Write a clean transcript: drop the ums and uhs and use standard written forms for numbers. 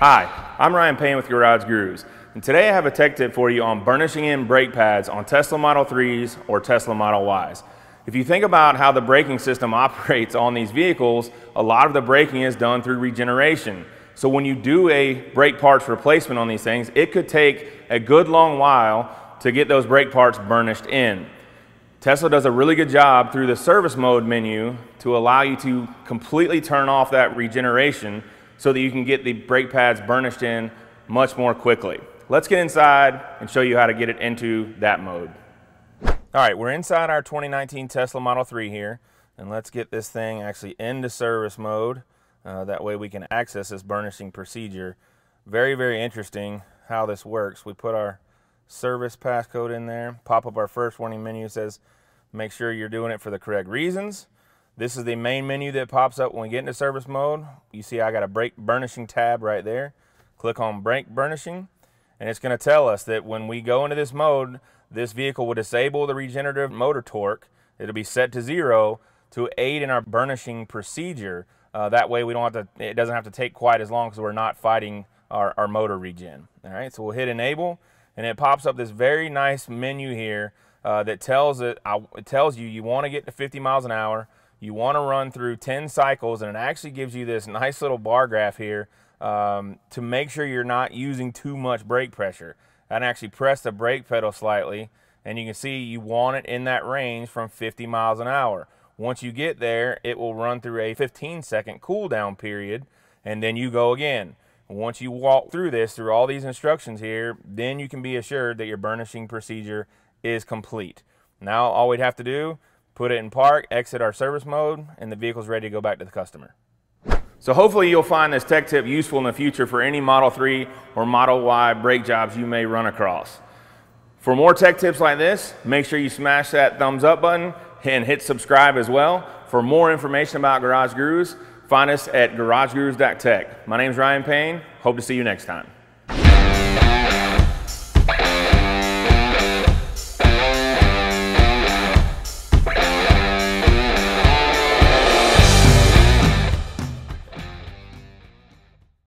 Hi, I'm Ryan Payne with Garage Gurus, and today I have a tech tip for you on burnishing in brake pads on Tesla Model 3s or Tesla Model Ys. If you think about how the braking system operates on these vehicles, a lot of the braking is done through regeneration. So when you do a brake parts replacement on these things, it could take a good long while to get those brake parts burnished in. Tesla does a really good job through the service mode menu to allow you to completely turn off that regeneration so that you can get the brake pads burnished in much more quickly. Let's get inside and show you how to get it into that mode. All right, we're inside our 2019 Tesla Model 3 here, and let's get this thing actually into service mode. That way we can access this burnishing procedure. Very, very interesting how this works. We put our service passcode in there, pop up our first warning menu, says make sure you're doing it for the correct reasons. This is the main menu that pops up when we get into service mode. You see I got a brake burnishing tab right there. Click on brake burnishing, and it's going to tell us that when we go into this mode, this vehicle will disable the regenerative motor torque. It'll be set to 0 to aid in our burnishing procedure. That way we don't have to, it doesn't have to take quite as long because we're not fighting our motor regen. All right, so we'll hit enable, and it pops up this very nice menu here that tells you you want to get to 50 miles an hour, you want to run through 10 cycles, and it actually gives you this nice little bar graph here to make sure you're not using too much brake pressure. I'd actually press the brake pedal slightly, and you can see you want it in that range from 50 miles an hour. Once you get there, it will run through a 15-second cool down period, and then you go again. Once you walk through this, through all these instructions here, then you can be assured that your burnishing procedure is complete. Now all we'd have to do, put it in park, exit our service mode, and the vehicle's ready to go back to the customer. So hopefully you'll find this tech tip useful in the future for any Model 3 or Model Y brake jobs you may run across. For more tech tips like this, make sure you smash that thumbs up button and hit subscribe as well. For more information about Garage Gurus, find us at garagegurus.tech. My name's Ryan Payne. Hope to see you next time.